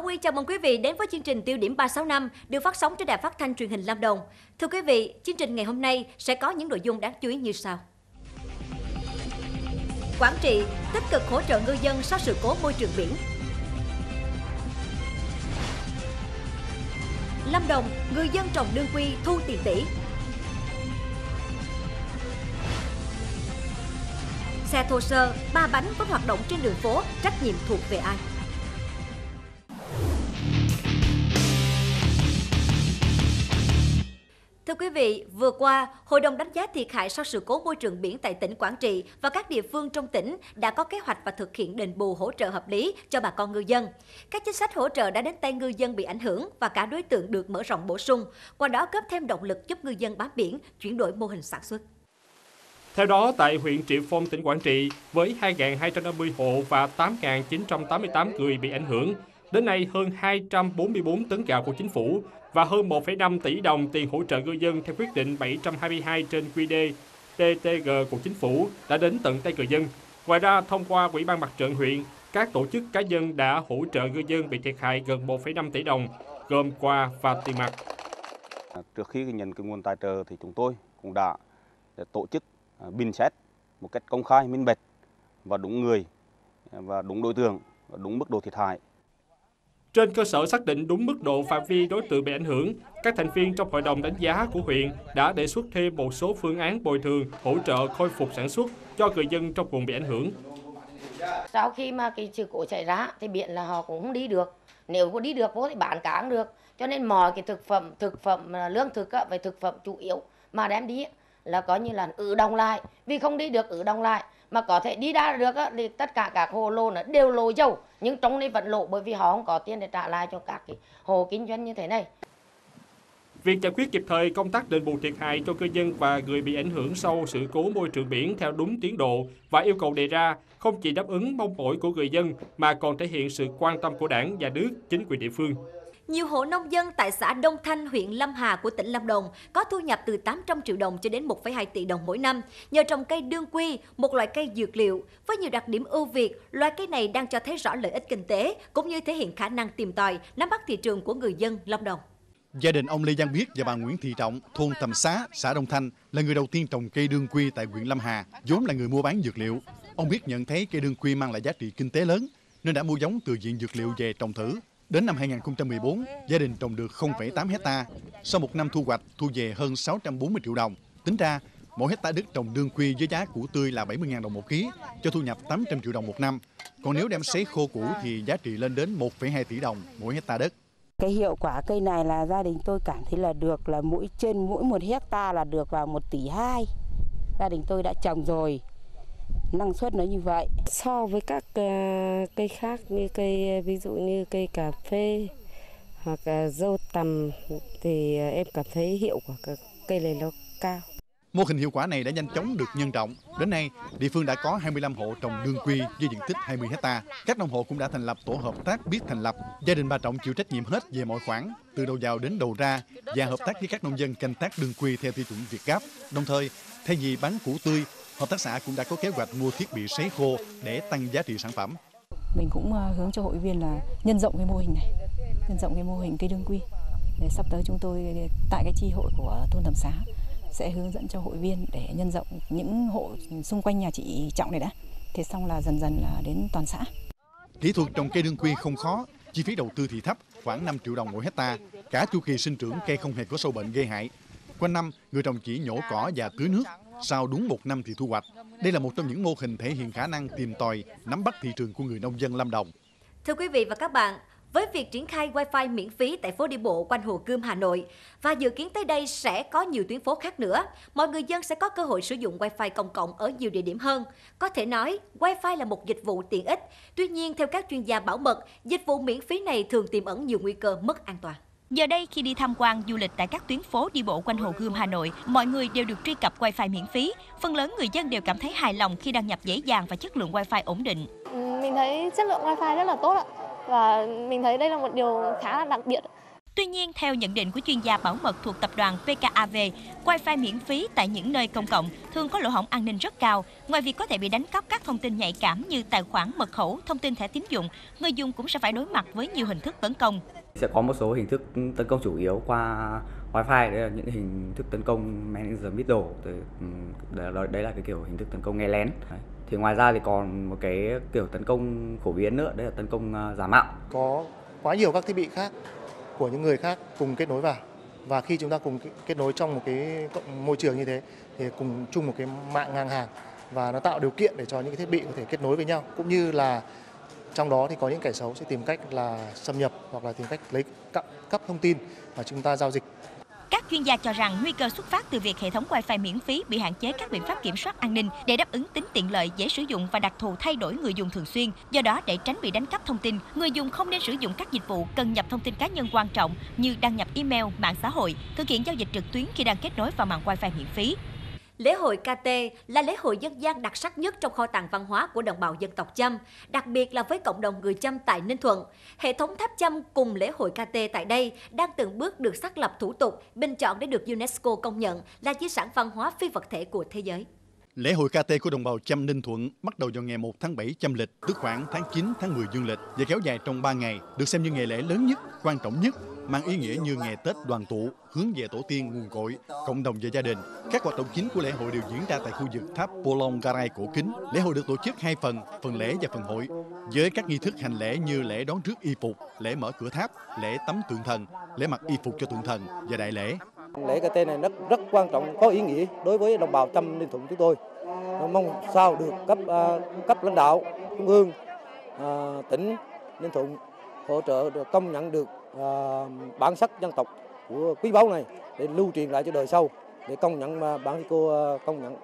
Thảo Huy chào mừng quý vị đến với chương trình Tiêu điểm 365 được phát sóng trên Đài Phát Thanh Truyền hình Lâm Đồng. Thưa quý vị, chương trình ngày hôm nay sẽ có những nội dung đáng chú ý như sau. Quảng Trị tích cực hỗ trợ ngư dân sau sự cố môi trường biển. Lâm Đồng, người dân trồng đương quy thu tiền tỷ. Xe thô sơ, ba bánh vẫn hoạt động trên đường phố, trách nhiệm thuộc về ai? Thưa quý vị, vừa qua, Hội đồng đánh giá thiệt hại sau sự cố môi trường biển tại tỉnh Quảng Trị và các địa phương trong tỉnh đã có kế hoạch và thực hiện đền bù hỗ trợ hợp lý cho bà con ngư dân. Các chính sách hỗ trợ đã đến tay ngư dân bị ảnh hưởng và cả đối tượng được mở rộng bổ sung, qua đó góp thêm động lực giúp ngư dân bám biển, chuyển đổi mô hình sản xuất. Theo đó, tại huyện Triệu Phong, tỉnh Quảng Trị, với 2.250 hộ và 8.988 người bị ảnh hưởng, đến nay hơn 244 tấn gạo của chính phủ và hơn 1,5 tỷ đồng tiền hỗ trợ ngư dân theo quyết định 722 trên QĐ TTG của chính phủ đã đến tận tay người dân. Ngoài ra, thông qua Ủy ban Mặt trận huyện, các tổ chức cá nhân đã hỗ trợ ngư dân bị thiệt hại gần 1,5 tỷ đồng, gồm quà và tiền mặt. Trước khi nhận cái nguồn tài trợ thì chúng tôi cũng đã tổ chức bình xét một cách công khai, minh bạch và đúng người và đúng đối tượng, đúng mức độ thiệt hại. Trên cơ sở xác định đúng mức độ phạm vi đối tượng bị ảnh hưởng, các thành viên trong hội đồng đánh giá của huyện đã đề xuất thêm một số phương án bồi thường, hỗ trợ khôi phục sản xuất cho người dân trong vùng bị ảnh hưởng. Sau khi mà cái sự cố xảy ra thì biển là họ cũng không đi được, nếu có đi được thì bán cảng được, cho nên mọi cái thực phẩm lương thực về thực phẩm chủ yếu mà đem đi là coi như là ứ đọng lại, vì không đi được ứ đọng lại mà có thể đi ra được thì tất cả các hồ lô nó đều lỗ dầu, nhưng trong này vẫn lỗ bởi vì họ không có tiền để trả lại cho các cái hồ kinh doanh như thế này. Việc giải quyết kịp thời công tác đền bù thiệt hại cho cư dân và người bị ảnh hưởng sau sự cố môi trường biển theo đúng tiến độ và yêu cầu đề ra không chỉ đáp ứng mong mỏi của người dân mà còn thể hiện sự quan tâm của Đảng, Nhà nước, chính quyền địa phương. Nhiều hộ nông dân tại xã Đông Thanh, huyện Lâm Hà của tỉnh Lâm Đồng có thu nhập từ 800 triệu đồng cho đến 1,2 tỷ đồng mỗi năm nhờ trồng cây đương quy, một loại cây dược liệu. Với nhiều đặc điểm ưu việt, loài cây này đang cho thấy rõ lợi ích kinh tế, cũng như thể hiện khả năng tìm tòi, nắm bắt thị trường của người dân Lâm Đồng. Gia đình ông Lê Giang Biết và bà Nguyễn Thị Trọng, thôn Tầm Xá, xã Đông Thanh là người đầu tiên trồng cây đương quy tại huyện Lâm Hà, vốn là người mua bán dược liệu. Ông Biết nhận thấy cây đương quy mang lại giá trị kinh tế lớn nên đã mua giống từ viện dược liệu về trồng thử. Đến năm 2014, gia đình trồng được 0,8 hectare. Sau một năm thu hoạch, thu về hơn 640 triệu đồng. Tính ra, mỗi hectare đất trồng đương quy với giá củ tươi là 70.000 đồng một ký, cho thu nhập 800 triệu đồng một năm. Còn nếu đem sấy khô củ thì giá trị lên đến 1,2 tỷ đồng mỗi hectare đất. Cái hiệu quả cây này là gia đình tôi cảm thấy là được, là trên mỗi một hectare là được vào 1 tỷ 2. Gia đình tôi đã trồng rồi. Năng suất nó như vậy. So với các cây khác như cây ví dụ như cây cà phê hoặc dâu tằm thì em cảm thấy hiệu quả cây này nó cao. Mô hình hiệu quả này đã nhanh chóng được nhân rộng. Đến nay, địa phương đã có 25 hộ trồng đương quy với diện tích 20 hectare. Các nông hộ cũng đã thành lập tổ hợp tác biết thành lập. Gia đình bà Trọng chịu trách nhiệm hết về mọi khoản, từ đầu vào đến đầu ra và hợp tác với các nông dân canh tác đương quy theo tiêu chuẩn VietGAP. Đồng thời, thay vì bán củ tươi, hợp tác xã cũng đã có kế hoạch mua thiết bị sấy khô để tăng giá trị sản phẩm. Mình cũng hướng cho hội viên là nhân rộng cái mô hình này, nhân rộng cái mô hình cây đương quy. Để sắp tới chúng tôi tại cái chi hội của thôn Tầm Xá sẽ hướng dẫn cho hội viên để nhân rộng những hộ xung quanh nhà chị Trọng này đã. Thế xong là dần là đến toàn xã. Kỹ thuật trồng cây đương quy không khó, chi phí đầu tư thì thấp, khoảng 5 triệu đồng mỗi hecta. Cả chu kỳ sinh trưởng cây không hề có sâu bệnh gây hại. Quanh năm, người trồng chỉ nhổ cỏ và tưới nước. Sau đúng một năm thì thu hoạch. Đây là một trong những mô hình thể hiện khả năng tìm tòi, nắm bắt thị trường của người nông dân Lâm Đồng. Thưa quý vị và các bạn, với việc triển khai Wi-Fi miễn phí tại phố đi bộ quanh Hồ Gươm, Hà Nội và dự kiến tới đây sẽ có nhiều tuyến phố khác nữa, mọi người dân sẽ có cơ hội sử dụng Wi-Fi công cộng ở nhiều địa điểm hơn. Có thể nói, Wi-Fi là một dịch vụ tiện ích. Tuy nhiên, theo các chuyên gia bảo mật, dịch vụ miễn phí này thường tiềm ẩn nhiều nguy cơ mất an toàn. Giờ đây, khi đi tham quan, du lịch tại các tuyến phố đi bộ quanh Hồ Gươm, Hà Nội, mọi người đều được truy cập Wi-Fi miễn phí. Phần lớn người dân đều cảm thấy hài lòng khi đăng nhập dễ dàng và chất lượng Wi-Fi ổn định. Mình thấy chất lượng Wi-Fi rất là tốt ạ. Và mình thấy đây là một điều khá là đặc biệt. Tuy nhiên, theo nhận định của chuyên gia bảo mật thuộc tập đoàn PKAV, Wi-Fi miễn phí tại những nơi công cộng thường có lỗ hổng an ninh rất cao. Ngoài việc có thể bị đánh cắp các thông tin nhạy cảm như tài khoản, mật khẩu, thông tin thẻ tín dụng, người dùng cũng sẽ phải đối mặt với nhiều hình thức tấn công. Sẽ có một số hình thức tấn công chủ yếu qua Wi-Fi, đấy là những hình thức tấn công man in the middle, đấy là cái kiểu hình thức tấn công nghe lén. Thì ngoài ra thì còn một cái kiểu tấn công phổ biến nữa, đấy là tấn công giả mạo. Có quá nhiều các thiết bị khác của những người khác cùng kết nối vào, và khi chúng ta cùng kết nối trong một cái môi trường như thế thì cùng chung một cái mạng ngang hàng, và nó tạo điều kiện để cho những cái thiết bị có thể kết nối với nhau, cũng như là trong đó thì có những kẻ xấu sẽ tìm cách là xâm nhập hoặc là tìm cách lấy cắp thông tin mà chúng ta giao dịch. Các chuyên gia cho rằng nguy cơ xuất phát từ việc hệ thống Wi-Fi miễn phí bị hạn chế các biện pháp kiểm soát an ninh để đáp ứng tính tiện lợi, dễ sử dụng và đặc thù thay đổi người dùng thường xuyên. Do đó, để tránh bị đánh cắp thông tin, người dùng không nên sử dụng các dịch vụ cần nhập thông tin cá nhân quan trọng như đăng nhập email, mạng xã hội, thực hiện giao dịch trực tuyến khi đang kết nối vào mạng Wi-Fi miễn phí. Lễ hội Katê là lễ hội dân gian đặc sắc nhất trong kho tàng văn hóa của đồng bào dân tộc Chăm, đặc biệt là với cộng đồng người Chăm tại Ninh Thuận. Hệ thống tháp Chăm cùng lễ hội Katê tại đây đang từng bước được xác lập thủ tục, bình chọn để được UNESCO công nhận là di sản văn hóa phi vật thể của thế giới. Lễ hội Katê của đồng bào Chăm Ninh Thuận bắt đầu vào ngày 1 tháng 7 Chăm lịch, tức khoảng tháng 9 tháng 10 dương lịch, và kéo dài trong 3 ngày, được xem như ngày lễ lớn nhất, quan trọng nhất, mang ý nghĩa như ngày Tết đoàn tụ, hướng về tổ tiên, nguồn cội, cộng đồng và gia đình. Các hoạt động chính của lễ hội đều diễn ra tại khu vực tháp Po Klong Garai cổ kính. Lễ hội được tổ chức hai phần, phần lễ và phần hội, với các nghi thức hành lễ như lễ đón rước y phục, lễ mở cửa tháp, lễ tắm tượng thần, lễ mặc y phục cho tượng thần và đại lễ. Lễ Katê này rất quan trọng, có ý nghĩa đối với đồng bào Chăm Ninh Thuận chúng tôi. Mong sao được cấp lãnh đạo trung ương, tỉnh Ninh Thuận hỗ trợ được công nhận được bản sắc dân tộc của quý báu này để lưu truyền lại cho đời sau, để công nhận công nhận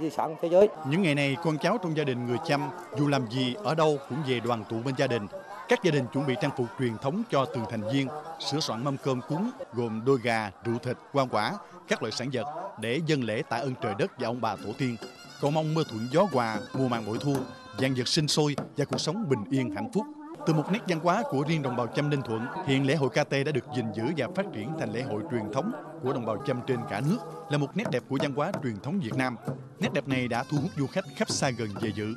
di sản thế giới. Những ngày này, con cháu trong gia đình người Chăm dù làm gì ở đâu cũng về đoàn tụ bên gia đình. Các gia đình chuẩn bị trang phục truyền thống cho từng thành viên, sửa soạn mâm cơm cúng gồm đôi gà, rượu thịt, hoa quả, các loại sản vật để dâng lễ tạ ơn trời đất và ông bà tổ tiên. Cầu mong mưa thuận gió hòa, mùa màng bội thu, vạn vật sinh sôi và cuộc sống bình yên hạnh phúc. Từ một nét văn hóa của riêng đồng bào Chăm Ninh Thuận, hiện lễ hội Katê đã được gìn giữ và phát triển thành lễ hội truyền thống của đồng bào Chăm trên cả nước, là một nét đẹp của văn hóa truyền thống Việt Nam. Nét đẹp này đã thu hút du khách khắp xa gần về dự.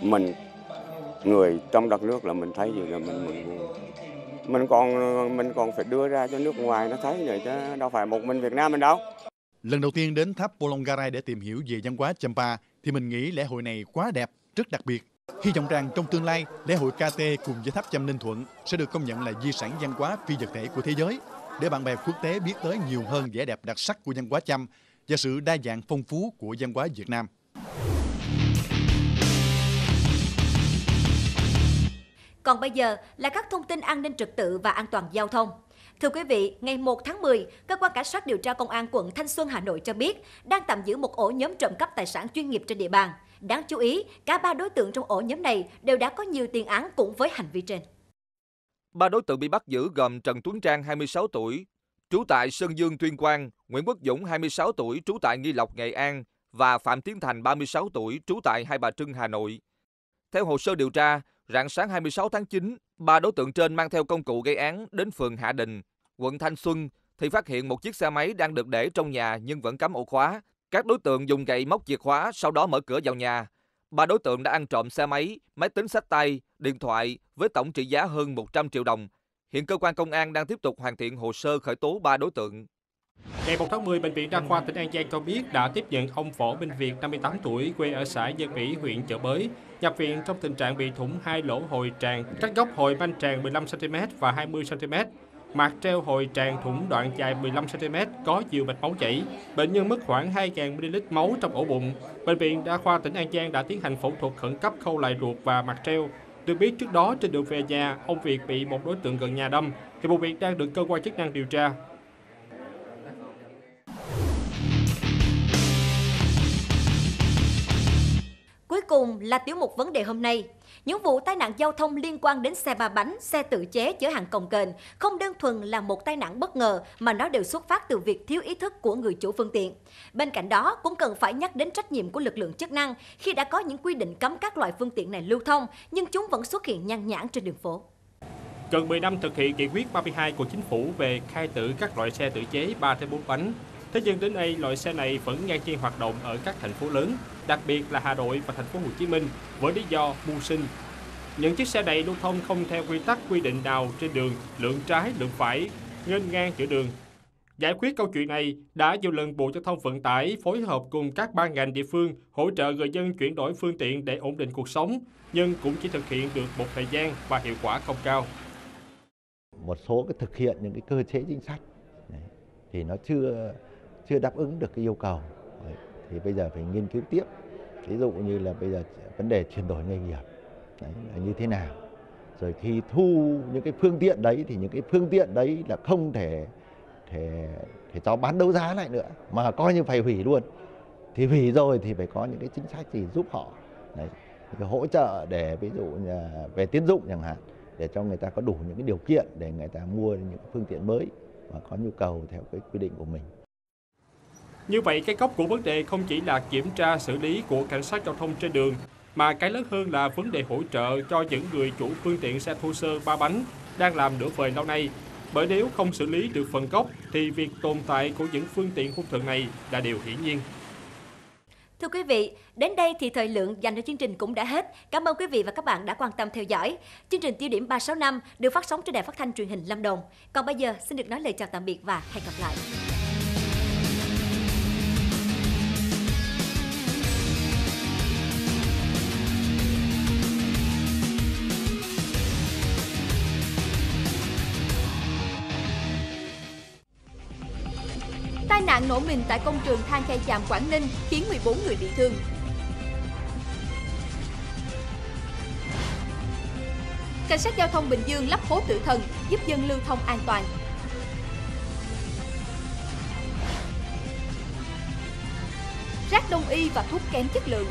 Mình người trong đất nước là mình thấy gì là mình còn phải đưa ra cho nước ngoài nó thấy vậy, chứ đâu phải một mình Việt Nam mình đâu. Lần đầu tiên đến tháp Po Klong Garai để tìm hiểu về văn hóa Champa thì mình nghĩ lễ hội này quá đẹp, rất đặc biệt. Hy vọng rằng trong tương lai, lễ hội Katê cùng với tháp Chăm Ninh Thuận sẽ được công nhận là di sản văn hóa phi vật thể của thế giới, để bạn bè quốc tế biết tới nhiều hơn vẻ đẹp đặc sắc của văn hóa Chăm và sự đa dạng phong phú của văn hóa Việt Nam. Còn bây giờ là các thông tin an ninh trật tự và an toàn giao thông. Thưa quý vị, ngày 1 tháng 10, Cơ quan Cảnh sát điều tra Công an quận Thanh Xuân, Hà Nội cho biết đang tạm giữ một ổ nhóm trộm cắp tài sản chuyên nghiệp trên địa bàn. Đáng chú ý, cả 3 đối tượng trong ổ nhóm này đều đã có nhiều tiền án cũng với hành vi trên. 3 đối tượng bị bắt giữ gồm Trần Tuấn Trang, 26 tuổi, trú tại Sơn Dương, Tuyên Quang, Nguyễn Quốc Dũng, 26 tuổi, trú tại Nghi Lộc, Nghệ An và Phạm Tiến Thành, 36 tuổi, trú tại Hai Bà Trưng, Hà Nội. Theo hồ sơ điều tra, rạng sáng 26 tháng 9, 3 đối tượng trên mang theo công cụ gây án đến phường Hạ Đình, quận Thanh Xuân thì phát hiện một chiếc xe máy đang được để trong nhà nhưng vẫn cắm ổ khóa. Các đối tượng dùng gậy móc chìa khóa, sau đó mở cửa vào nhà. 3 đối tượng đã ăn trộm xe máy, máy tính xách tay, điện thoại với tổng trị giá hơn 100 triệu đồng. Hiện cơ quan công an đang tiếp tục hoàn thiện hồ sơ khởi tố 3 đối tượng. Ngày 1 tháng 10, Bệnh viện Đa khoa tỉnh An Giang cho biết đã tiếp nhận ông Võ Minh Việt, 58 tuổi, quê ở xã Dân Mỹ, huyện Chợ Bới, nhập viện trong tình trạng bị thủng 2 lỗ hồi tràng, rách góc hồi manh tràng 15cm và 20cm. Mạc treo hồi tràng thủng đoạn dài 15cm, có nhiều mạch máu chảy. Bệnh nhân mất khoảng 2.000ml máu trong ổ bụng. Bệnh viện Đa khoa tỉnh An Giang đã tiến hành phẫu thuật khẩn cấp khâu lại ruột và mạc treo. Được biết trước đó trên đường về nhà, ông Việt bị một đối tượng gần nhà đâm. Hiện vụ việc đang được cơ quan chức năng điều tra. Cuối cùng là tiểu mục vấn đề hôm nay. Những vụ tai nạn giao thông liên quan đến xe ba bánh, xe tự chế chở hàng cồng kềnh không đơn thuần là một tai nạn bất ngờ mà nó đều xuất phát từ việc thiếu ý thức của người chủ phương tiện. Bên cạnh đó cũng cần phải nhắc đến trách nhiệm của lực lượng chức năng khi đã có những quy định cấm các loại phương tiện này lưu thông nhưng chúng vẫn xuất hiện nhan nhản trên đường phố. Gần 10 năm thực hiện nghị quyết 32 của Chính phủ về khai tử các loại xe tự chế 3-4 bánh. Thế nhưng đến nay, loại xe này vẫn ngang nhiên hoạt động ở các thành phố lớn, đặc biệt là Hà Nội và thành phố Hồ Chí Minh với lý do mưu sinh. Những chiếc xe này lưu thông không theo quy tắc quy định nào trên đường, lượng trái, lượng phải, nghênh ngang giữa đường. Giải quyết câu chuyện này, đã nhiều lần Bộ Giao thông Vận tải phối hợp cùng các ban ngành địa phương hỗ trợ người dân chuyển đổi phương tiện để ổn định cuộc sống, nhưng cũng chỉ thực hiện được một thời gian và hiệu quả không cao. Một số cái thực hiện những cái cơ chế chính sách thì nó chưa đáp ứng được cái yêu cầu. Thì bây giờ phải nghiên cứu tiếp. Ví dụ như là bây giờ vấn đề chuyển đổi nghề nghiệp là như thế nào. Rồi khi thu những cái phương tiện đấy thì những cái phương tiện đấy là không thể cho bán đấu giá lại nữa, mà coi như phải hủy luôn. Thì hủy rồi thì phải có những cái chính sách gì giúp họ hỗ trợ, để ví dụ về tín dụng chẳng hạn, để cho người ta có đủ những cái điều kiện để người ta mua những phương tiện mới và có nhu cầu theo cái quy định của mình. Như vậy, cái gốc của vấn đề không chỉ là kiểm tra xử lý của cảnh sát giao thông trên đường, mà cái lớn hơn là vấn đề hỗ trợ cho những người chủ phương tiện xe thô sơ ba bánh đang làm nửa vời lâu nay. Bởi nếu không xử lý được phần gốc thì việc tồn tại của những phương tiện hung thần này là điều hiển nhiên. Thưa quý vị, đến đây thì thời lượng dành cho chương trình cũng đã hết. Cảm ơn quý vị và các bạn đã quan tâm theo dõi. Chương trình Tiêu điểm 365 được phát sóng trên Đài Phát thanh Truyền hình Lâm Đồng. Còn bây giờ xin được nói lời chào tạm biệt và hẹn gặp lại. Nạn nổ mìn tại công trường than khe Chạm Quảng Ninh khiến 14 người bị thương. Cảnh sát giao thông Bình Dương lắp hố tử thần giúp dân lưu thông an toàn. Rác đông y và thuốc kém chất lượng.